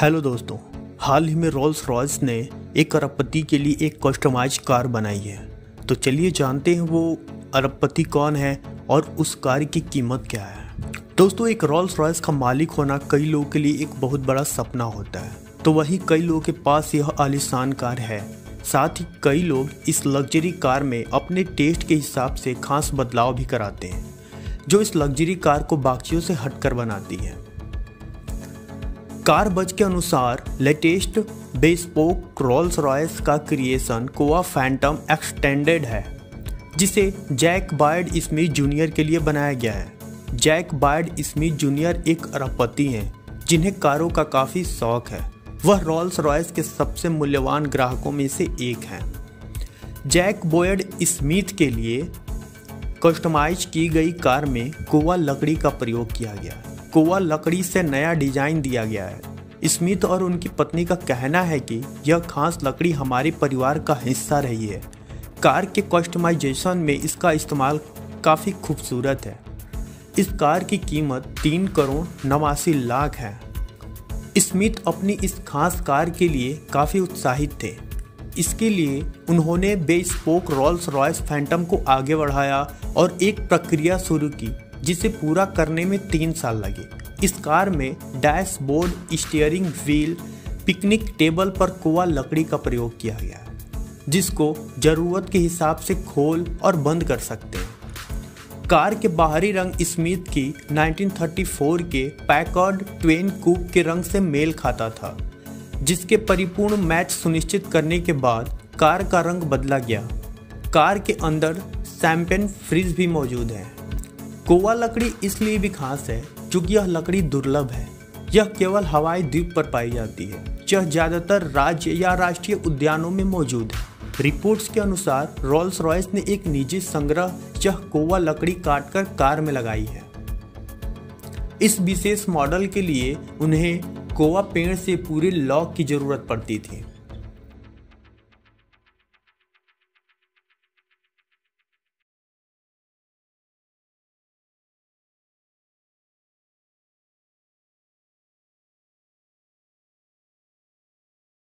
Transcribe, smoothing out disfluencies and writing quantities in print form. Hello दोस्तों, हाल ही में Rolls Royce ने एक अरबपति के लिए एक कस्टमाइज कार बनाई है। तो चलिए जानते हैं वो अरबपति कौन है और उस कार की कीमत क्या है। दोस्तों, एक रोल्स रॉयस का मालिक होना कई लोगों के लिए एक बहुत बड़ा सपना होता है, तो वहीं कई लोगों के पास यह आलीशान कार है। साथ ही कई लोग इस लग्जरी कार में अपने टेस्ट के हिसाब से खास बदलाव भी कराते हैं जो इस लग्जरी कार को बाकियों से हटकर बनाती है। कार बज के अनुसार लेटेस्ट बेस्पोक रोल्स रॉयस का क्रिएशन कोआ फैंटम एक्सटेंडेड है, जिसे जैक बॉयड स्मिथ जूनियर के लिए बनाया गया है। जैक बॉयड स्मिथ जूनियर एक अरबपति हैं जिन्हें कारों का काफ़ी शौक है। वह रोल्स रॉयस के सबसे मूल्यवान ग्राहकों में से एक हैं। जैक बॉयड स्मिथ के लिए कस्टमाइज की गई कार में कोआ लकड़ी का प्रयोग किया गया है। कोआ लकड़ी से नया डिजाइन दिया गया है। स्मिथ और उनकी पत्नी का कहना है कि यह खास लकड़ी हमारे परिवार का हिस्सा रही है। कार के कस्टमाइजेशन में इसका इस्तेमाल काफ़ी खूबसूरत है। इस कार की कीमत 3,89,00,000 है। स्मिथ अपनी इस खास कार के लिए काफ़ी उत्साहित थे। इसके लिए उन्होंने बेस्पोक रोल्स रॉयस फैंटम को आगे बढ़ाया और एक प्रक्रिया शुरू की जिसे पूरा करने में 3 साल लगे। इस कार में dashboard, steering wheel, picnic table पर कोआ लकड़ी का प्रयोग किया गया जिसको ज़रूरत के हिसाब से खोल और बंद कर सकते हैं। कार के बाहरी रंग स्मिथ की 1934 के पैकर्ड ट्विन कूप के रंग से मेल खाता था, जिसके परिपूर्ण मैच सुनिश्चित करने के बाद कार का रंग बदला गया। कार के अंदर शैंपेन फ्रिज भी मौजूद है। कोआ लकड़ी इसलिए भी खास है क्योंकि यह लकड़ी दुर्लभ है। यह केवल हवाई द्वीप पर पाई जाती है। यह ज़्यादातर राज्य या राष्ट्रीय उद्यानों में मौजूद है। रिपोर्ट्स के अनुसार रोल्स रॉयस ने एक निजी संग्रह यह कोआ लकड़ी काटकर कार में लगाई है। इस विशेष मॉडल के लिए उन्हें कोआ पेड़ से पूरे लॉग की ज़रूरत पड़ती थी।